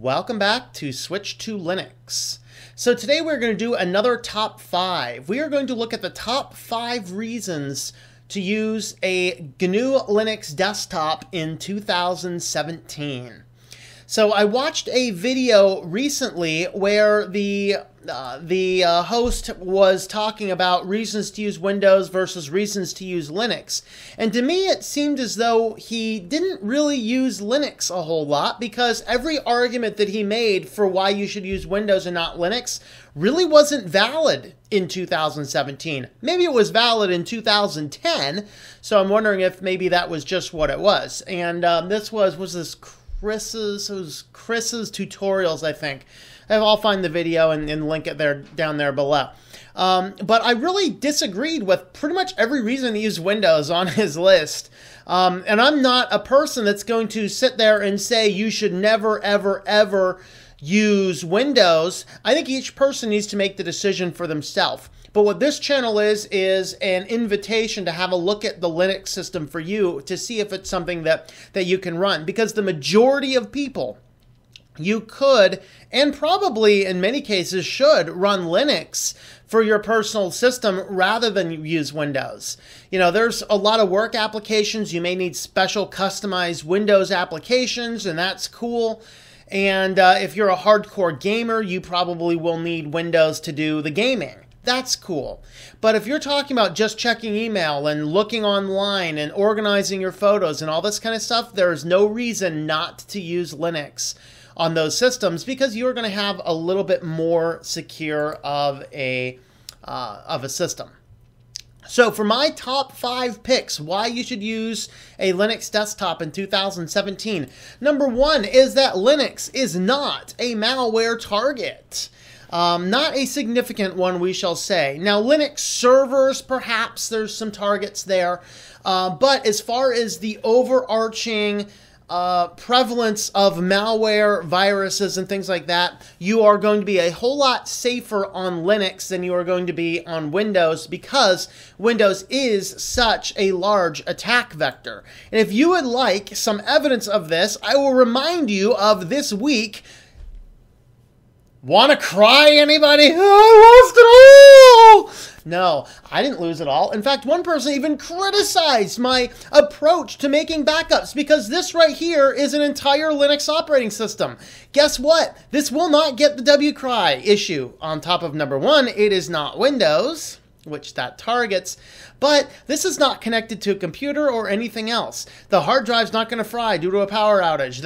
Welcome back to Switch to Linux. So today we're going to do another top 5. We are going to look at the top 5 reasons to use a GNU Linux desktop in 2017. So I watched a video recently where the host was talking about reasons to use Windows versus reasons to use Linux. And to me, it seemed as though he didn't really use Linux a whole lot, because every argument that he made for why you should use Windows and not Linux really wasn't valid in 2017. Maybe it was valid in 2010. So I'm wondering if maybe that was just what it was. And this was this Chris's tutorials, I think. I'll find the video and link it there down there below. But I really disagreed with pretty much every reason to use Windows on his list. And I'm not a person that's going to sit there and say you should never, ever, ever use Windows. I think each person needs to make the decision for themselves. But what this channel is an invitation to have a look at the Linux system for you to see if it's something that you can run. Because the majority of people, you could, and probably in many cases should, run Linux for your personal system rather than use Windows. You know, there's a lot of work applications. You may need special customized Windows applications, and that's cool. And if you're a hardcore gamer, you probably will need Windows to do the gaming. That's cool. But if you're talking about just checking email and looking online and organizing your photos and all this kind of stuff, there is no reason not to use Linux on those systems, because you're going to have a little bit more secure of a system. So for my top 5 picks, why you should use a Linux desktop in 2017. Number 1 is that Linux is not a malware target. Not a significant one, we shall say. Now, Linux servers, perhaps there's some targets there. But as far as the overarching prevalence of malware, viruses, and things like that, you are going to be a whole lot safer on Linux than you are going to be on Windows, because Windows is such a large attack vector. And if you would like some evidence of this, I will remind you of this week. Want to cry, anybody? I lost it all! No, I didn't lose it all. In fact, one person even criticized my approach to making backups, because this right here is an entire Linux operating system. Guess what? This will not get the WCry issue. On top of number 1, it is not Windows, which that targets, but this is not connected to a computer or anything else. The hard drive's not going to fry due to a power outage.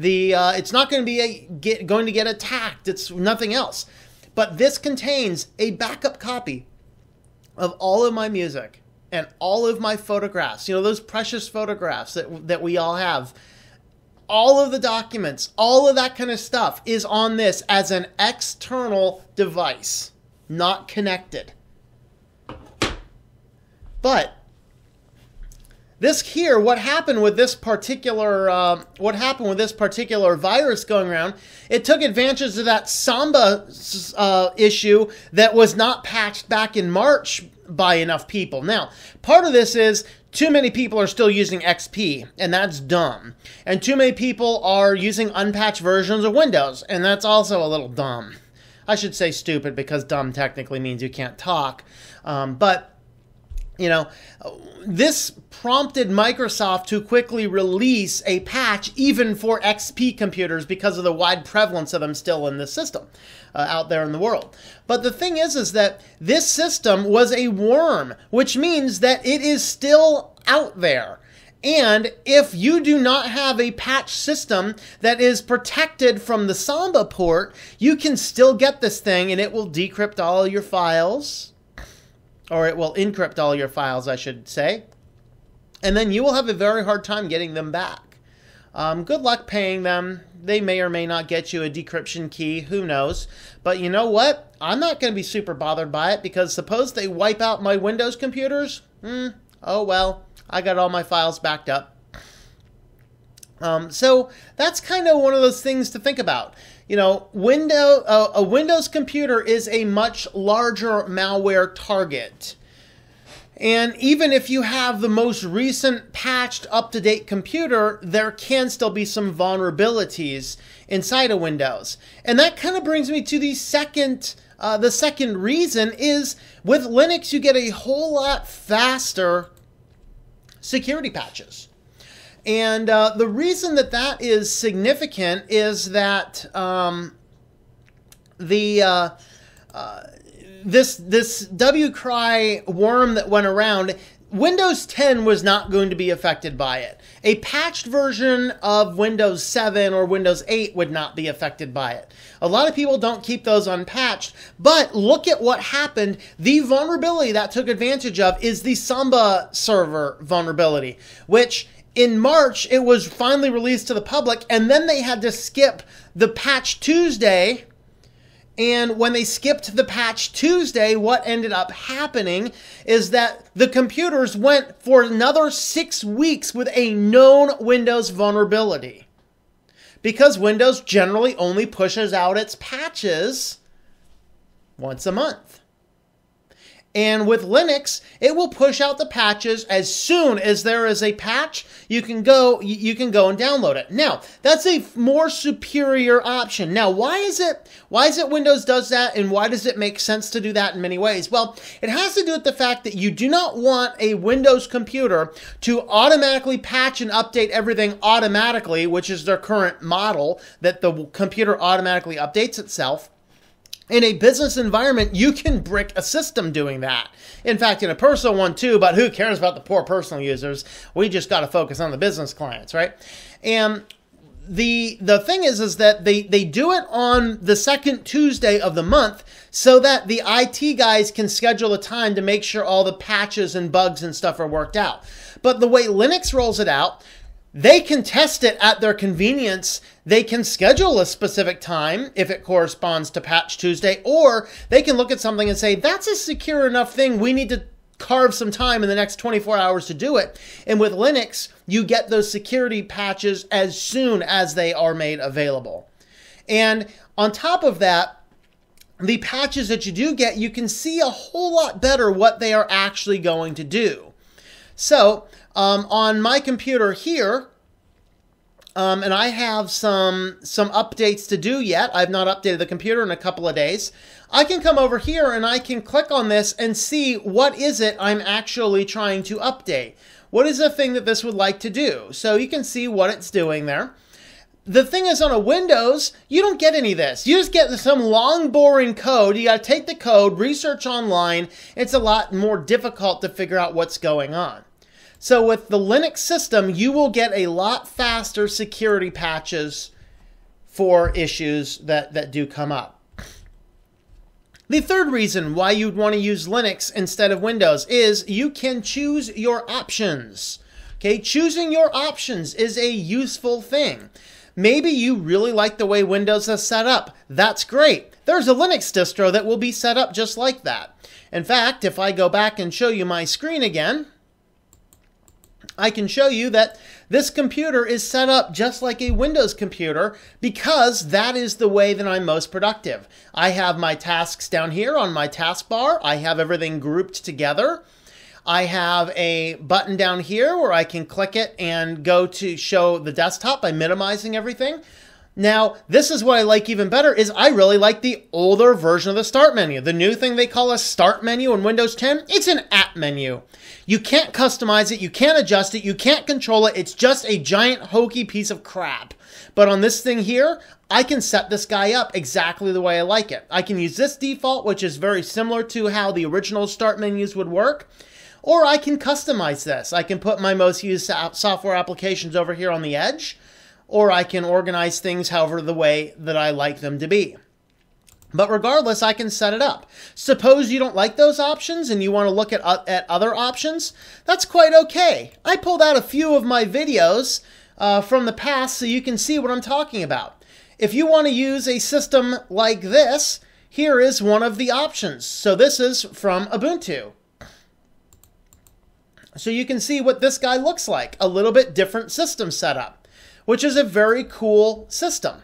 It's not going to be going to get attacked. It's nothing else. But this contains a backup copy of all of my music and all of my photographs. You know, those precious photographs that we all have. All of the documents, all of that kind of stuff is on this as an external device, not connected. But this here, what happened with this particular virus going around, it took advantage of that Samba issue that was not patched back in March by enough people. Now, part of this is too many people are still using XP, and that's dumb. And too many people are using unpatched versions of Windows, and that's also a little dumb. I should say stupid, because dumb technically means you can't talk. But you know, this prompted Microsoft to quickly release a patch even for XP computers, because of the wide prevalence of them still in the system out there in the world. But the thing is that this system was a worm, which means that it is still out there. And if you do not have a patch system that is protected from the Samba port, you can still get this thing, and it will decrypt all your files. Or it will encrypt all your files, I should say. And then you will have a very hard time getting them back. Good luck paying them. They may or may not get you a decryption key. Who knows? But you know what? I'm not going to be super bothered by it, because suppose they wipe out my Windows computers. Oh, well. I got all my files backed up. So that's kind of one of those things to think about. You know, a Windows computer is a much larger malware target. And even if you have the most recent patched up-to-date computer, there can still be some vulnerabilities inside of Windows. And that kind of brings me to the second reason is with Linux, you get a whole lot faster security patches. And the reason that that is significant is that this WCry worm that went around, Windows 10 was not going to be affected by it. A patched version of Windows 7 or Windows 8 would not be affected by it. A lot of people don't keep those unpatched, but look at what happened. The vulnerability that took advantage of is the Samba server vulnerability, which in March, it was finally released to the public, and then they had to skip the Patch Tuesday. And when they skipped the Patch Tuesday, what ended up happening is that the computers went for another 6 weeks with a known Windows vulnerability, because Windows generally only pushes out its patches once a month. And with Linux, it will push out the patches as soon as there is a patch. You can go and download it. Now, that's a more superior option. Now, why is it Windows does that, and why does it make sense to do that in many ways? Well, it has to do with the fact that you do not want a Windows computer to automatically patch and update everything automatically, which is their current model, that the computer automatically updates itself. In a business environment, you can brick a system doing that. In fact, in a personal one too, but who cares about the poor personal users? We just got to focus on the business clients, right? And the thing is that they do it on the second Tuesday of the month so that the IT guys can schedule a time to make sure all the patches and bugs and stuff are worked out. But the way Linux rolls it out, they can test it at their convenience. They can schedule a specific time if it corresponds to Patch Tuesday, or they can look at something and say, that's a secure enough thing. We need to carve some time in the next 24 hours to do it. And with Linux, you get those security patches as soon as they are made available. And on top of that, the patches that you do get, you can see a whole lot better what they are actually going to do. So on my computer here, and I have some updates to do yet. I've not updated the computer in a couple of days. I can come over here and I can click on this and see what is it I'm actually trying to update. What is the thing that this would like to do? So you can see what it's doing there. The thing is, on a Windows, you don't get any of this. You just get some long, boring code. You got to take the code, research online. It's a lot more difficult to figure out what's going on. So with the Linux system, you will get a lot faster security patches for issues that do come up. The third reason why you'd want to use Linux instead of Windows is you can choose your options. Okay, choosing your options is a useful thing. Maybe you really like the way Windows is set up. That's great. There's a Linux distro that will be set up just like that. In fact, if I go back and show you my screen again, I can show you that this computer is set up just like a Windows computer because that is the way that I'm most productive. I have my tasks down here on my taskbar. I have everything grouped together. I have a button down here where I can click it and go to show the desktop by minimizing everything. Now, this is what I like even better is I really like the older version of the start menu. The new thing they call a start menu in Windows 10, it's an app menu. You can't customize it, you can't adjust it, you can't control it. It's just a giant hokey piece of crap. But on this thing here, I can set this guy up exactly the way I like it. I can use this default, which is very similar to how the original start menus would work. Or I can customize this. I can put my most used software applications over here on the edge. Or I can organize things however the way that I like them to be. But regardless, I can set it up. Suppose you don't like those options and you want to look at other options. That's quite okay. I pulled out a few of my videos from the past so you can see what I'm talking about. If you want to use a system like this, here is one of the options. So this is from Ubuntu. So you can see what this guy looks like. A little bit different system setup, which is a very cool system.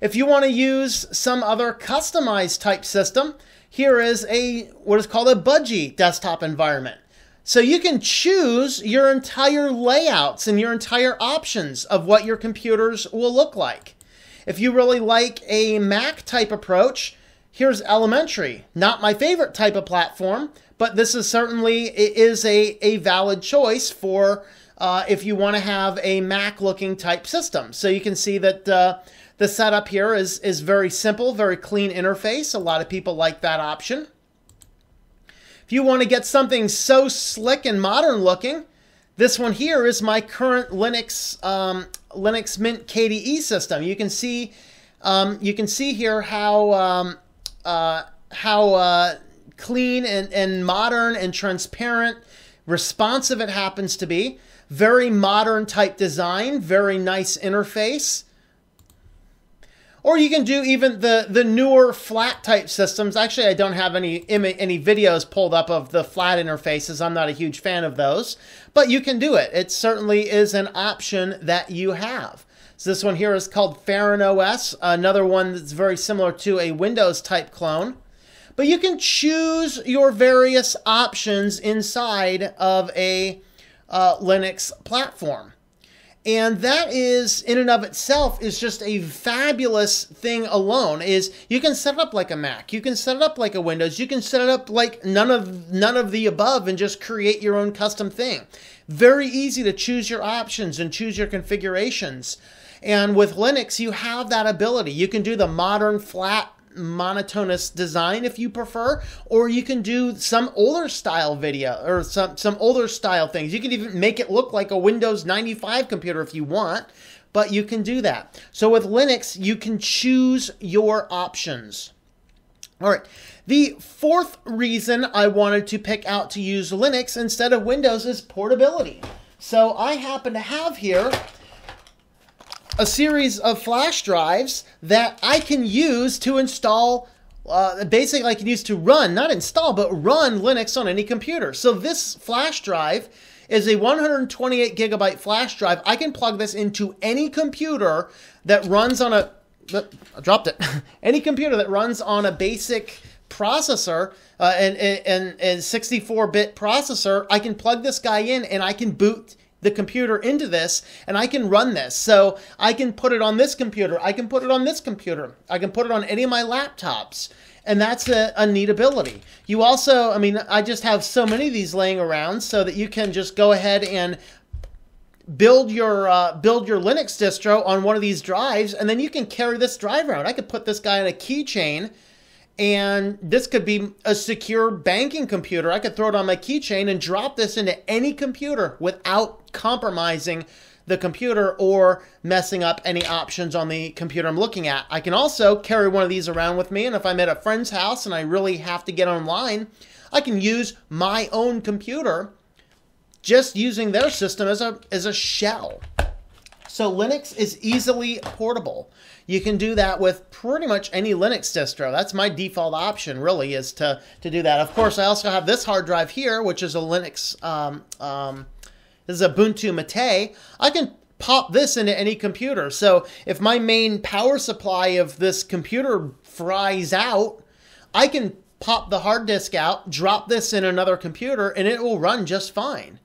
If you want to use some other customized type system, here is a what is called a Budgie desktop environment. So you can choose your entire layouts and your entire options of what your computers will look like. If you really like a Mac type approach, here's Elementary. Not my favorite type of platform, but this is certainly, it is a valid choice for if you want to have a Mac looking type system. So you can see that the setup here is very simple, very clean interface. A lot of people like that option. If you want to get something so slick and modern looking, this one here is my current Linux, Linux Mint KDE system. You can see here how clean and modern and transparent, responsive it happens to be. Very modern type design, very nice interface. Or you can do even the newer flat type systems. Actually, I don't have any videos pulled up of the flat interfaces. I'm not a huge fan of those, but you can do it. It certainly is an option that you have. So this one here is called FaronOS, another one that's very similar to a Windows type clone. But you can choose your various options inside of a Linux platform. And that is, in and of itself, is just a fabulous thing alone. Is you can set it up like a Mac, you can set it up like a Windows, you can set it up like none of the above and just create your own custom thing. Very easy to choose your options and choose your configurations. And with Linux, you have that ability. You can do the modern, flat, monotonous design if you prefer, or you can do some older style video or some older style things. You can even make it look like a Windows 95 computer if you want, but you can do that. So with Linux, you can choose your options. All right. The fourth reason I wanted to pick out to use Linux instead of Windows is portability. So I happen to have here a series of flash drives that I can use to install, basically I can use to run, not install, but run Linux on any computer. So this flash drive is a 128 gigabyte flash drive. I can plug this into any computer that runs on a, I dropped it, any computer that runs on a BASIC processor, and 64-bit processor. I can plug this guy in and I can boot the computer into this and I can run this. So I can put it on this computer. I can put it on this computer. I can put it on any of my laptops. And that's a neat ability. You also, I mean, I just have so many of these laying around so that you can just go ahead and build your Linux distro on one of these drives. And then you can carry this drive around. I could put this guy in a keychain, and this could be a secure banking computer. I could throw it on my keychain and drop this into any computer without compromising the computer or messing up any options on the computer I'm looking at. I can also carry one of these around with me, and if I'm at a friend's house and I really have to get online, I can use my own computer just using their system as a shell. So Linux is easily portable. You can do that with pretty much any Linux distro. That's my default option, really, is to do that. Of course, I also have this hard drive here, which is a Linux, this is Ubuntu Mate. I can pop this into any computer. So if my main power supply of this computer fries out, I can pop the hard disk out, drop this in another computer, and it will run just fine.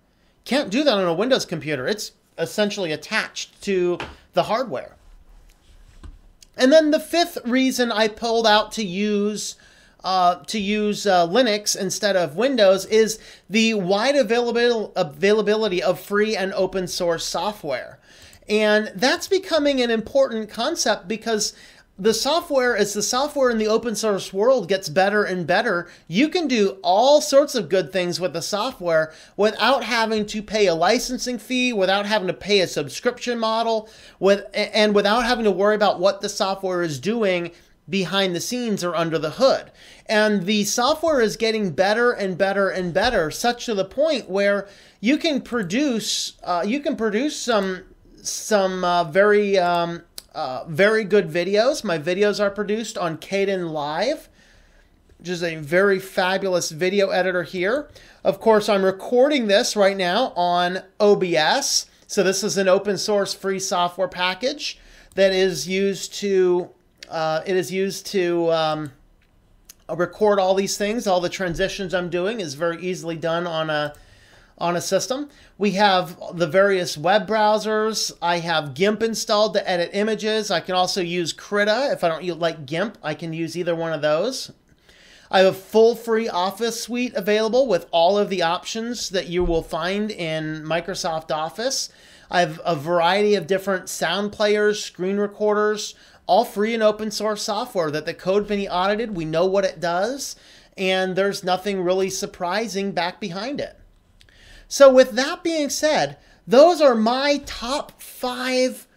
Can't do that on a Windows computer. It's essentially attached to the hardware. And then the fifth reason I pulled out to use Linux instead of Windows is the wide availability of free and open source software. And that's becoming an important concept because the software, as the software in the open source world gets better and better, you can do all sorts of good things with the software without having to pay a licensing fee, without having to pay a subscription model, and without having to worry about what the software is doing behind the scenes or under the hood. And the software is getting better and better and better, such to the point where you can produce some very good videos. My videos are produced on Kdenlive, which is a very fabulous video editor here. Of course, I'm recording this right now on OBS. So this is an open source free software package that is used to record all these things. All the transitions I'm doing is very easily done on a system. We have the various web browsers. I have GIMP installed to edit images. I can also use Krita. If I don't like GIMP, I can use either one of those. I have a full free Office suite available with all of the options that you will find in Microsoft Office. I have a variety of different sound players, screen recorders, all free and open source software that the CodeBenny audited. We know what it does, and there's nothing really surprising back behind it. So with that being said, those are my top 5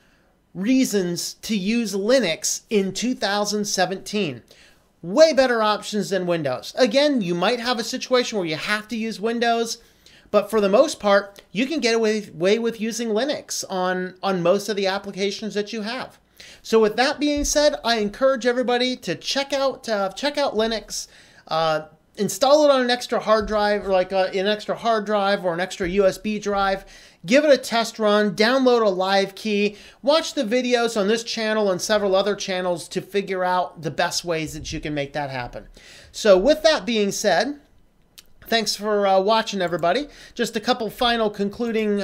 reasons to use Linux in 2017. Way better options than Windows. Again, you might have a situation where you have to use Windows, but for the most part, you can get away with using Linux on most of the applications that you have. So with that being said, I encourage everybody to check out Linux, install it on an extra hard drive, or an extra USB drive. Give it a test run, download a live key, watch the videos on this channel and several other channels to figure out the best ways that you can make that happen. So with that being said, thanks for watching, everybody. Just a couple final concluding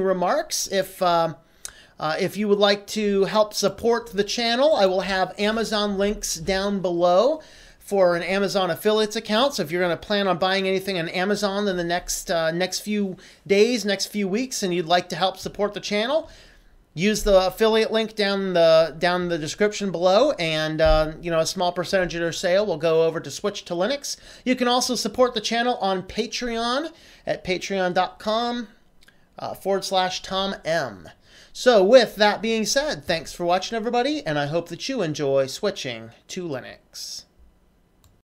remarks. If you would like to help support the channel, I will have Amazon links down below for an Amazon affiliates account. So if you're going to plan on buying anything on Amazon in the next few days, next few weeks, and you'd like to help support the channel, use the affiliate link down the description below, and a small percentage of your sale will go over to Switch to Linux. You can also support the channel on Patreon at patreon.com/TomM. So with that being said, thanks for watching, everybody, and I hope that you enjoy switching to Linux.